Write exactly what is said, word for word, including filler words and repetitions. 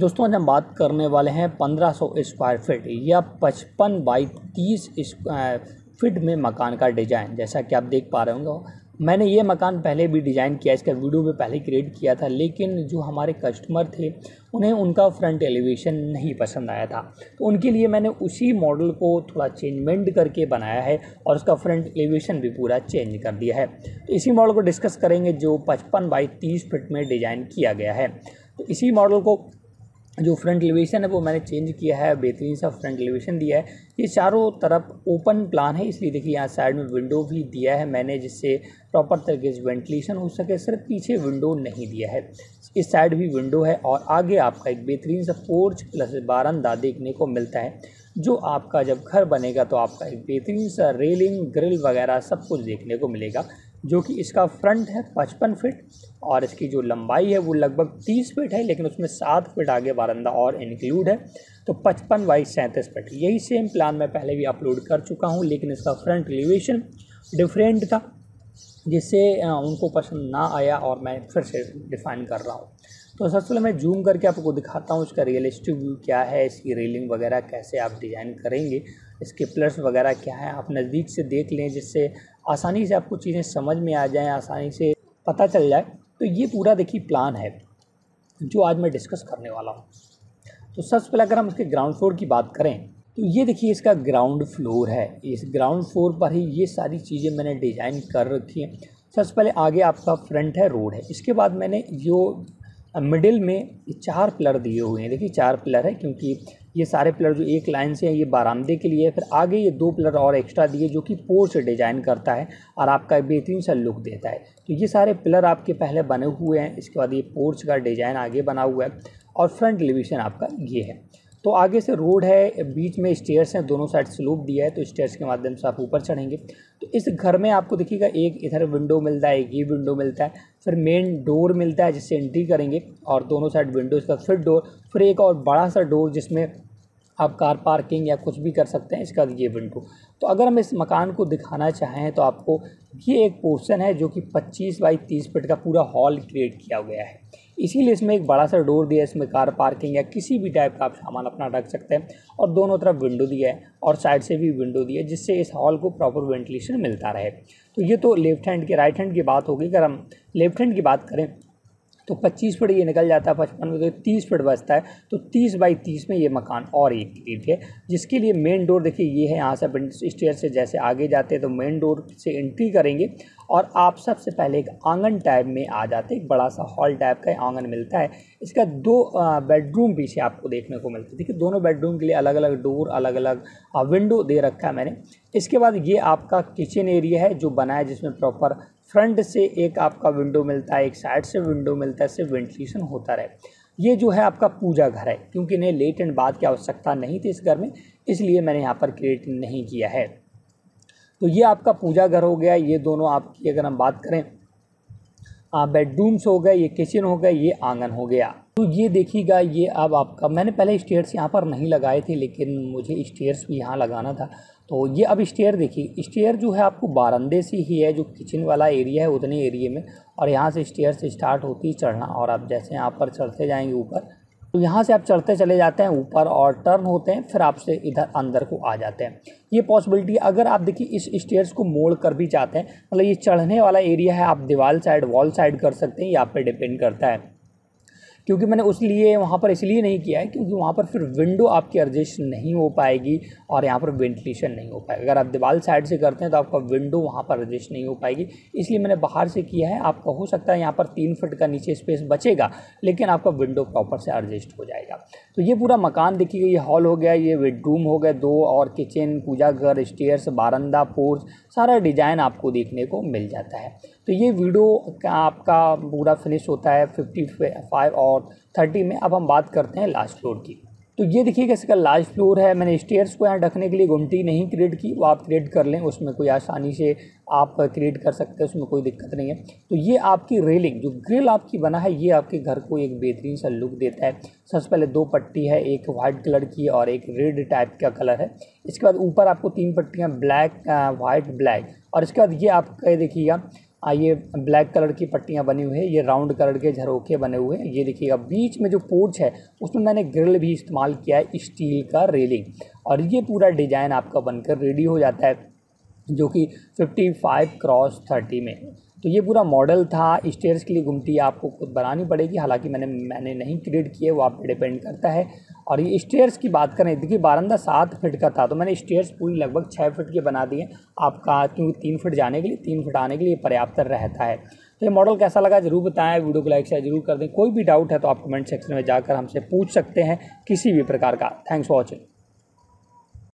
दोस्तों आज हम बात करने वाले हैं पंद्रह सौ स्क्वायर फीट या पचपन बाई तीस फीट में मकान का डिज़ाइन। जैसा कि आप देख पा रहे होंगे, मैंने ये मकान पहले भी डिज़ाइन किया, इसका वीडियो भी पहले क्रिएट किया था, लेकिन जो हमारे कस्टमर थे उन्हें उनका फ्रंट एलिवेशन नहीं पसंद आया था, तो उनके लिए मैंने उसी मॉडल को थोड़ा चेंजमेंट करके बनाया है और उसका फ्रंट एलिवेशन भी पूरा चेंज कर दिया है। तो इसी मॉडल को डिस्कस करेंगे जो पचपन बाई तीस फीट में डिज़ाइन किया गया है। तो इसी मॉडल को जो फ्रंट एलिवेशन है वो मैंने चेंज किया है, बेहतरीन सा फ्रंट एलिवेशन दिया है। ये चारों तरफ ओपन प्लान है, इसलिए देखिए यहाँ साइड में विंडो भी दिया है मैंने, जिससे प्रॉपर तरीके से वेंटिलेशन हो सके। सिर्फ पीछे विंडो नहीं दिया है, इस साइड भी विंडो है और आगे आपका एक बेहतरीन सा पोर्च प्लस बारंदा देखने को मिलता है, जो आपका जब घर बनेगा तो आपका एक बेहतरीन सा रेलिंग, ग्रिल वगैरह सब कुछ देखने को मिलेगा। जो कि इसका फ्रंट है पचपन फीट और इसकी जो लंबाई है वो लगभग तीस फीट है, लेकिन उसमें सात फीट आगे बारंदा और इंक्लूड है, तो पचपन बाई सैंतीस फीट। यही सेम प्लान मैं पहले भी अपलोड कर चुका हूँ, लेकिन इसका फ्रंट एलिवेशन डिफरेंट था, जिससे उनको पसंद ना आया और मैं फिर से डिफ़ाइन कर रहा हूँ। तो सबसे पहले मैं जूम करके आपको दिखाता हूँ इसका रियलिस्टिक व्यू क्या है, इसकी रेलिंग वगैरह कैसे आप डिज़ाइन करेंगे, इसके प्लस वगैरह क्या है, आप नज़दीक से देख लें, जिससे आसानी से आपको चीज़ें समझ में आ जाएँ, आसानी से पता चल जाए। तो ये पूरा देखिए प्लान है जो आज मैं डिस्कस करने वाला हूँ। तो सबसे पहले अगर हम इसके ग्राउंड फ्लोर की बात करें तो ये देखिए इसका ग्राउंड फ्लोर है। इस ग्राउंड फ्लोर पर ही ये सारी चीज़ें मैंने डिज़ाइन कर रखी हैं। सबसे पहले आगे आपका फ्रंट है, रोड है, इसके बाद मैंने जो मिडिल में चार पिलर दिए हुए हैं, देखिए चार पिलर है, क्योंकि ये सारे पिलर जो एक लाइन से हैं ये बारामदे के लिए है। फिर आगे ये दो पिलर और एक्स्ट्रा दिए जो कि पोर्च डिज़ाइन करता है और आपका बेहतरीन सा लुक देता है। तो ये सारे पिलर आपके पहले बने हुए हैं, इसके बाद ये पोर्च का डिज़ाइन आगे बना हुआ है और फ्रंट एलिवेशन आपका ये है। तो आगे से रोड है, बीच में स्टेयर्स हैं, दोनों साइड स्लोप दिया है, तो स्टेयर्स के माध्यम से आप ऊपर चढ़ेंगे। तो इस घर में आपको देखिएगा एक इधर विंडो मिलता है, एक ये विंडो मिलता है, फिर मेन डोर मिलता है जिससे एंट्री करेंगे और दोनों साइड विंडोज़ का, फिर डोर, फिर एक और बड़ा सा डोर जिसमें आप कार पार्किंग या कुछ भी कर सकते हैं, इसका ये विंडो। तो अगर हम इस मकान को दिखाना चाहें तो आपको ये एक पोर्शन है जो कि पच्चीस बाई तीस फीट का पूरा हॉल क्रिएट किया गया है, इसीलिए इसमें एक बड़ा सा डोर दिया है, इसमें कार पार्किंग या किसी भी टाइप का आप सामान अपना रख सकते हैं और दोनों तरफ विंडो दिया है और साइड से भी विंडो दिया है, जिससे इस हॉल को प्रॉपर वेंटिलेशन मिलता रहे। तो ये तो लेफ्ट हैंड के, राइट हैंड की बात होगी। अगर हम लेफ्ट हैंड की बात करें तो पच्चीस फीट ये निकल जाता है, पचपन में तो तीस फीट बचता है, तो तीस बाई तीस में ये मकान और एक क्रिएट है, जिसके लिए मेन डोर देखिए ये है। यहाँ से स्टेयर से जैसे आगे जाते हैं तो मेन डोर से एंट्री करेंगे और आप सबसे पहले एक आंगन टाइप में आ जाते हैं, एक बड़ा सा हॉल टाइप का आंगन मिलता है। इसका दो बेडरूम पीछे आपको देखने को मिलता है, देखिए दोनों बेडरूम के लिए अलग अलग डोर, अलग अलग विंडो दे रखा है मैंने। इसके बाद ये आपका किचन एरिया है जो बना है, जिसमें प्रॉपर फ्रंट से एक आपका विंडो मिलता है, एक साइड से विंडो मिलता है, इससे वेंटिलेशन होता रहे। ये जो है आपका पूजा घर है, क्योंकि इन्हें लेट एंड बाद की आवश्यकता नहीं थी इस घर में, इसलिए मैंने यहाँ पर क्रिएट नहीं किया है। तो ये आपका पूजा घर हो गया, ये दोनों आपकी अगर हम बात करें बेडरूम्स हो गए, ये किचन हो गया, ये आंगन हो गया। तो ये देखिएगा ये अब आपका, मैंने पहले स्टेयर्स यहाँ पर नहीं लगाए थे, लेकिन मुझे स्टेयर्स भी यहाँ लगाना था, तो ये अब स्टेयर देखिए, स्टेयर जो है आपको बारंदे से ही है, जो किचन वाला एरिया है उतने एरिए में, और यहाँ से स्टेयर से स्टार्ट होती है चढ़ना और आप जैसे यहाँ पर चढ़ते जाएंगे ऊपर, तो यहाँ से आप चढ़ते चले जाते हैं ऊपर और टर्न होते हैं, फिर आपसे इधर अंदर को आ जाते हैं। ये पॉसिबिलिटी, अगर आप देखिए इस स्टेयर्स को मोड़ कर भी चाहते हैं, मतलब ये चढ़ने वाला एरिया है, आप दीवार साइड, वॉल साइड कर सकते हैं, ये आप पर डिपेंड करता है। क्योंकि मैंने उस लिए वहाँ पर इसलिए नहीं किया है क्योंकि वहाँ पर फिर विंडो आपकी एडजस्ट नहीं हो पाएगी और यहाँ पर वेंटिलेशन नहीं हो पाएगा। अगर आप दीवार साइड से करते हैं तो आपका विंडो वहाँ पर एडजस्ट नहीं हो पाएगी, इसलिए मैंने बाहर से किया है। आपका हो सकता है यहाँ पर तीन फीट का नीचे स्पेस बचेगा, लेकिन आपका विंडो प्रॉपर से एडजस्ट हो जाएगा। तो ये पूरा मकान देखिएगा, ये हॉल हो गया, ये बेडरूम हो गया दो, और किचन, पूजा घर, स्टेयर्स, बारंदा, पोर्च, सारा डिज़ाइन आपको देखने को मिल जाता है। तो ये वीडियो का आपका पूरा फिनिश होता है फिफ्टी फाइव और थर्टी में। अब हम बात करते हैं लास्ट फ्लोर की। तो ये देखिएगा इसका लास्ट फ्लोर है। मैंने स्टेयर्स को यहाँ ढकने के लिए गुमटी नहीं क्रिएट की, वो आप क्रिएट कर लें, उसमें कोई आसानी से आप क्रिएट कर सकते हैं, उसमें कोई दिक्कत नहीं है। तो ये आपकी रेलिंग, जो ग्रिल आपकी बना है, ये आपके घर को एक बेहतरीन सा लुक देता है। सबसे पहले दो पट्टी है, एक वाइट कलर की और एक रेड टाइप का कलर है। इसके बाद ऊपर आपको तीन पट्टियाँ, ब्लैक, वाइट, ब्लैक, और इसके बाद ये आपका देखिएगा ये ब्लैक कलर की पट्टियाँ बनी हुई है, ये राउंड कलर के झरोखे बने हुए हैं। ये देखिएगा बीच में जो पोर्च है उसमें मैंने ग्रिल भी इस्तेमाल किया है, स्टील का रेलिंग, और ये पूरा डिज़ाइन आपका बनकर रेडी हो जाता है जो कि पचपन क्रॉस तीस में। तो ये पूरा मॉडल था। स्टेयर्स के लिए गुमटी आपको खुद बनानी पड़ेगी, हालांकि मैंने मैंने नहीं क्रिएट किए, वो आप पे डिपेंड करता है। और ये स्टेयर्स की बात करें, देखिए बारंदा सात फिट का था तो मैंने स्टेयर्स पूरी लगभग छः फिट के बना दिए आपका, क्योंकि तीन फिट जाने के लिए तीन फिट आने के लिए पर्याप्त रहता है। तो ये मॉडल कैसा लगा ज़रूर बताएं, वीडियो को लाइक शेयर जरूर कर दें। कोई भी डाउट है तो आप कमेंट सेक्शन में जाकर हमसे पूछ सकते हैं किसी भी प्रकार का। Thanks for watching.